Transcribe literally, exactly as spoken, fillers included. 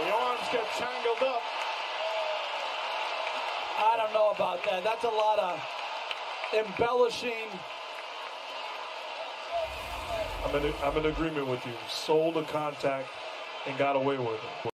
The arms get tangled up. I don't know about that. That's a lot of embellishing. I'm in, I'm in agreement with you. Sold a contact and got away with it.